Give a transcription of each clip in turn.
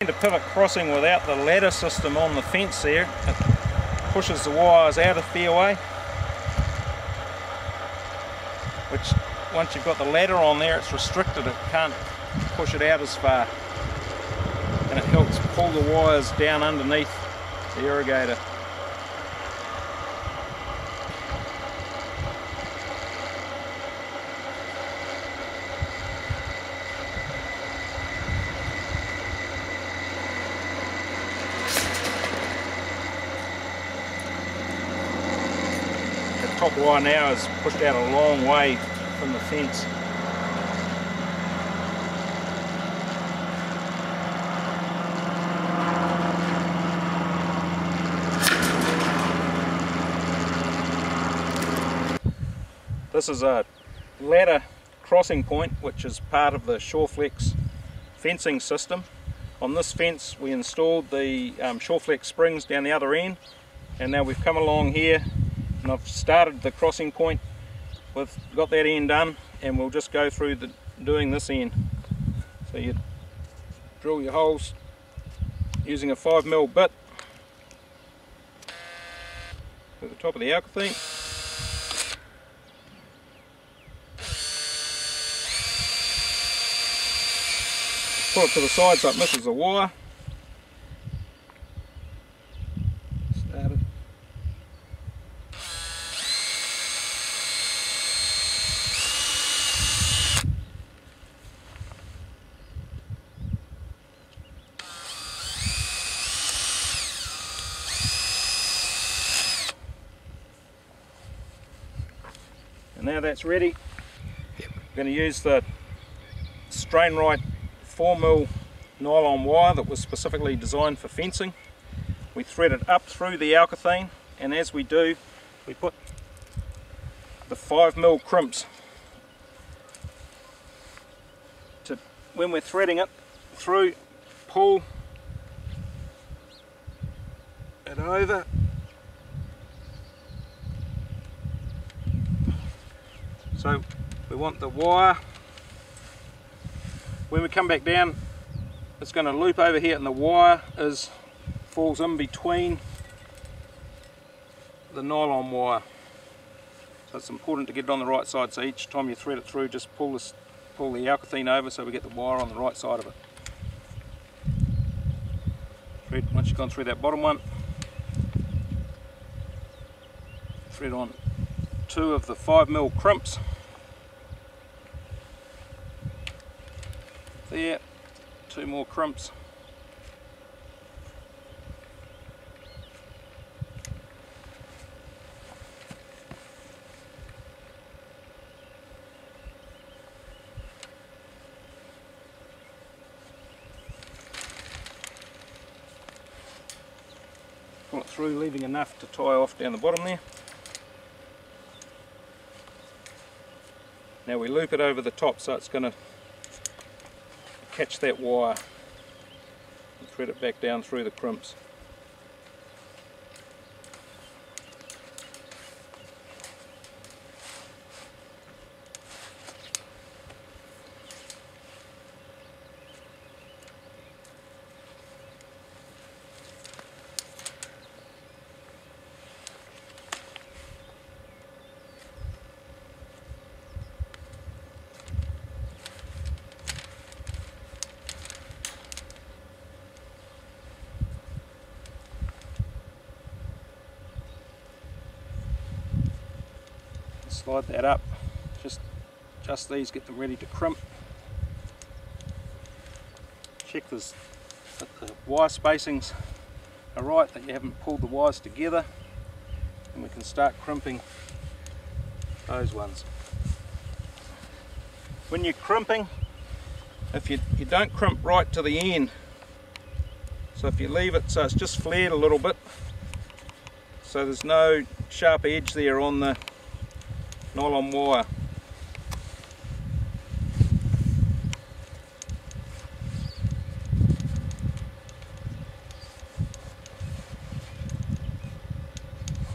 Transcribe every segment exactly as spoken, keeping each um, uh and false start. The pivot crossing without the ladder system on the fence there, it pushes the wires out of fairway, which once you've got the ladder on there it's restricted, it can't push it out as far, and it helps pull the wires down underneath the irrigator. The top wire now is pushed out a long way from the fence. This is a ladder crossing point which is part of the Sureflex fencing system. On this fence we installed the um, Sureflex springs down the other end, and now we've come along here and I've started the crossing point. We've got that end done and we'll just go through the, doing this end. So you drill your holes using a five mil bit at the top of the alkathene. Pull it to the side so it misses the wire. Now that's ready, yep. I'm going to use the Strainrite four mil nylon wire that was specifically designed for fencing. We thread it up through the alkathene, and as we do, we put the five mil crimps. To, when we're threading it through, pull it over. So we want the wire, when we come back down it's going to loop over here and the wire is falls in between the nylon wire. So it's important to get it on the right side, so each time you thread it through just pull, this, pull the alkathene over so we get the wire on the right side of it. Thread, once you've gone through that bottom one, thread on two of the five mil crimps. There, two more crimps. Pull it through, leaving enough to tie off down the bottom there. Now we loop it over the top so it's going to catch that wire and thread it back down through the crimps. Slide that up, just, just these, get them ready to crimp. Check this, that the wire spacings are right, that you haven't pulled the wires together, and we can start crimping those ones. When you're crimping, if you, you don't crimp right to the end, so if you leave it so it's just flared a little bit, so there's no sharp edge there on the nylon wire.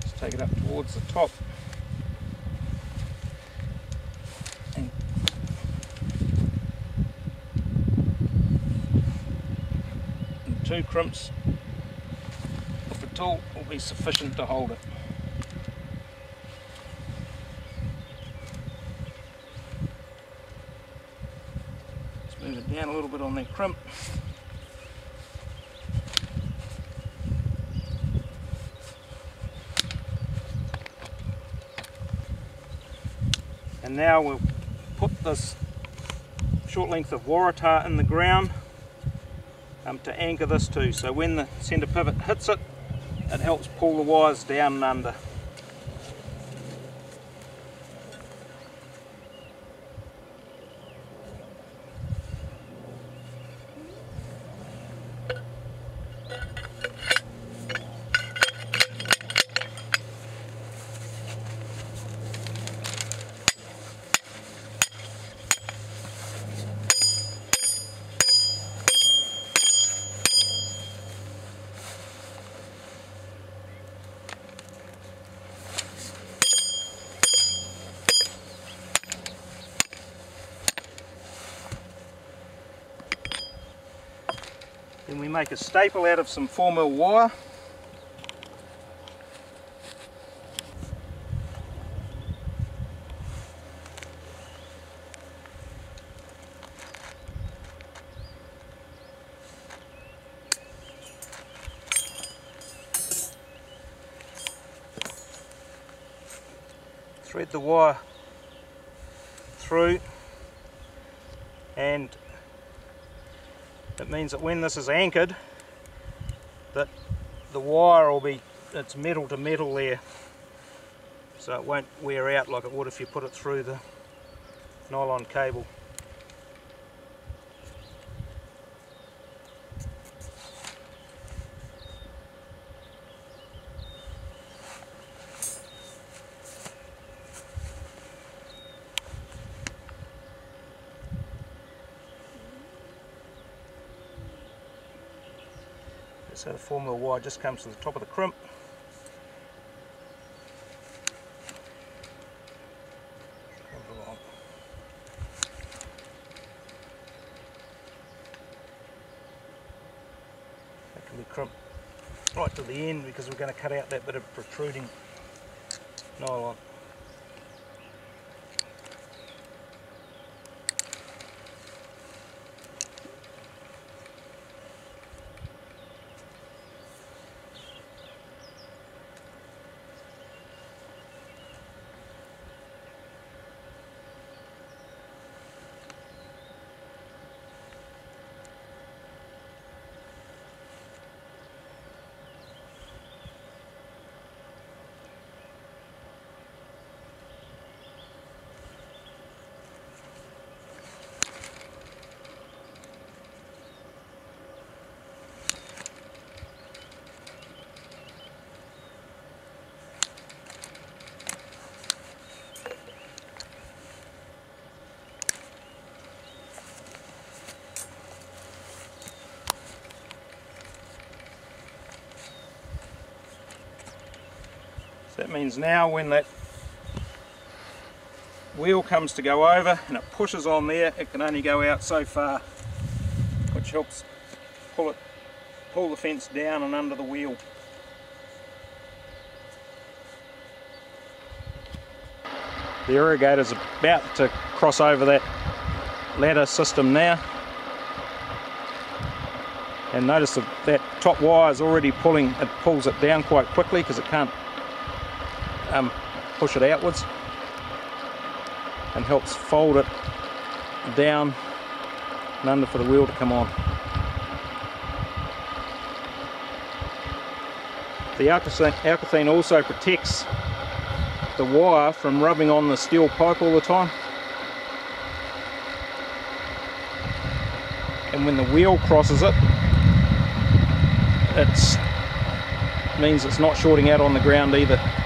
Let's take it up towards the top and two crimps of the tool will be sufficient to hold it. Let's move it down a little bit on that crimp. And now we'll put this short length of waratah in the ground um, to anchor this to, so when the centre pivot hits it, it helps pull the wires down and under. Then we make a staple out of some four mil wire. Thread the wire through, and it means that when this is anchored, that the wire will be, it's metal to metal there, so it won't wear out like it would if you put it through the nylon cable. So the four mil wire just comes to the top of the crimp. That can be crimped right to the end because we're going to cut out that bit of protruding nylon. That means now when that wheel comes to go over and it pushes on there, it can only go out so far, which helps pull it, pull the fence down and under the wheel. The irrigator's about to cross over that ladder system now, and notice that that top wire is already pulling, it pulls it down quite quickly because it can't Um, push it outwards, and helps fold it down and under for the wheel to come on. The alkathene also protects the wire from rubbing on the steel pipe all the time, and when the wheel crosses it, it means it's not shorting out on the ground either.